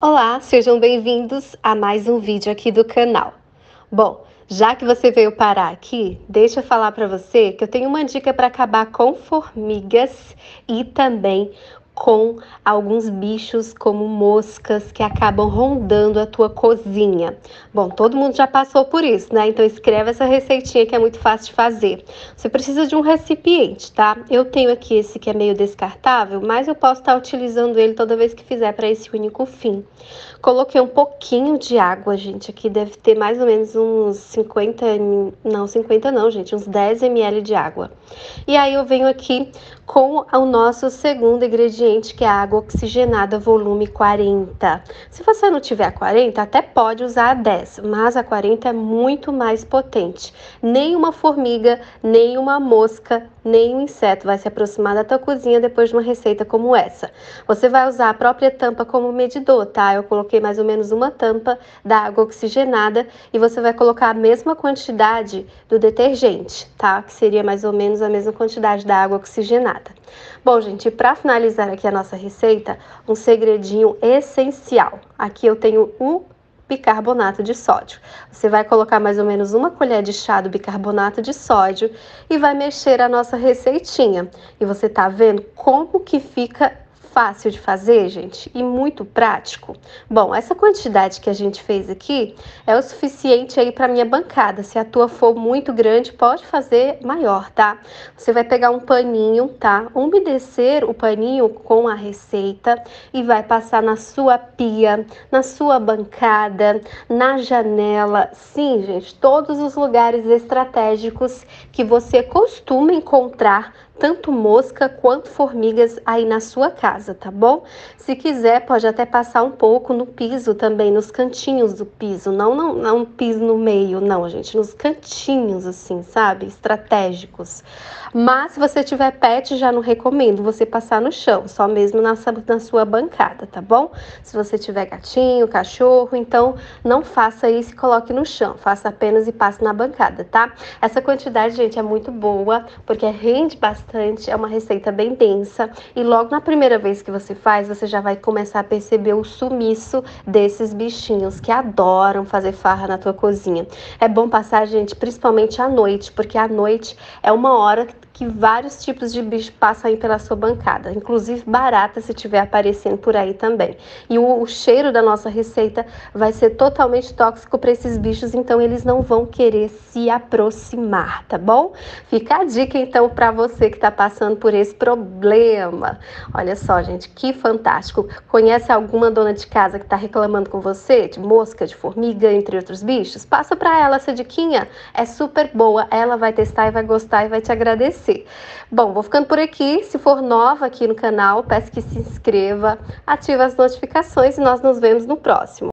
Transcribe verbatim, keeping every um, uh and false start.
Olá, sejam bem-vindos a mais um vídeo aqui do canal. Bom, já que você veio parar aqui, deixa eu falar para você que eu tenho uma dica para acabar com formigas e também com alguns bichos como moscas que acabam rondando a tua cozinha. Bom, todo mundo já passou por isso, né? Então escreve essa receitinha que é muito fácil de fazer. Você precisa de um recipiente, tá? Eu tenho aqui esse que é meio descartável, mas eu posso estar utilizando ele toda vez que fizer para esse único fim. Coloquei um pouquinho de água, gente. Aqui deve ter mais ou menos uns cinquenta, não, cinquenta não, gente, uns dez mililitros de água. E aí eu venho aqui com o nosso segundo ingrediente, que é a água oxigenada volume quarenta. Se você não tiver a quarenta, até pode usar a dez, mas a quarenta é muito mais potente. Nenhuma formiga, nenhuma mosca, nenhum inseto vai se aproximar da tua cozinha depois de uma receita como essa. Você vai usar a própria tampa como medidor, tá? Eu coloquei mais ou menos uma tampa da água oxigenada e você vai colocar a mesma quantidade do detergente, tá? Que seria mais ou menos a mesma quantidade da água oxigenada. Bom, gente, para finalizar aqui a nossa receita, um segredinho essencial. Aqui eu tenho um bicarbonato de sódio. Você vai colocar mais ou menos uma colher de chá do bicarbonato de sódio e vai mexer a nossa receitinha. E você tá vendo como que fica fácil de fazer, gente, e muito prático. Bom, essa quantidade que a gente fez aqui é o suficiente aí para minha bancada. Se a tua for muito grande, pode fazer maior, tá? Você vai pegar um paninho, tá? Umedecer o paninho com a receita e vai passar na sua pia, na sua bancada, na janela. Sim, gente, todos os lugares estratégicos que você costuma encontrar tanto mosca quanto formigas aí na sua casa, tá bom? Se quiser, pode até passar um pouco no piso também, nos cantinhos do piso. Não, não, não piso no meio, não, gente. Nos cantinhos, assim, sabe? Estratégicos. Mas se você tiver pet, já não recomendo você passar no chão, só mesmo na, na sua bancada, tá bom? Se você tiver gatinho, cachorro, então não faça isso e coloque no chão. Faça apenas e passe na bancada, tá? Essa quantidade, gente, é muito boa, porque rende bastante. É uma receita bem densa e logo na primeira vez que você faz, você já vai começar a perceber o sumiço desses bichinhos que adoram fazer farra na tua cozinha. É bom passar, gente, principalmente à noite, porque à noite é uma hora que vários tipos de bicho passam aí pela sua bancada, inclusive barata se estiver aparecendo por aí também. E o, o cheiro da nossa receita vai ser totalmente tóxico para esses bichos, então eles não vão querer se aproximar, tá bom? Fica a dica então para você que tá passando por esse problema. Olha só, gente, que fantástico. Conhece alguma dona de casa que tá reclamando com você de mosca, de formiga, entre outros bichos? Passa para ela essa diquinha, é super boa, ela vai testar e vai gostar e vai te agradecer. Bom, vou ficando por aqui. Se for nova aqui no canal, peço que se inscreva, ative as notificações e nós nos vemos no próximo.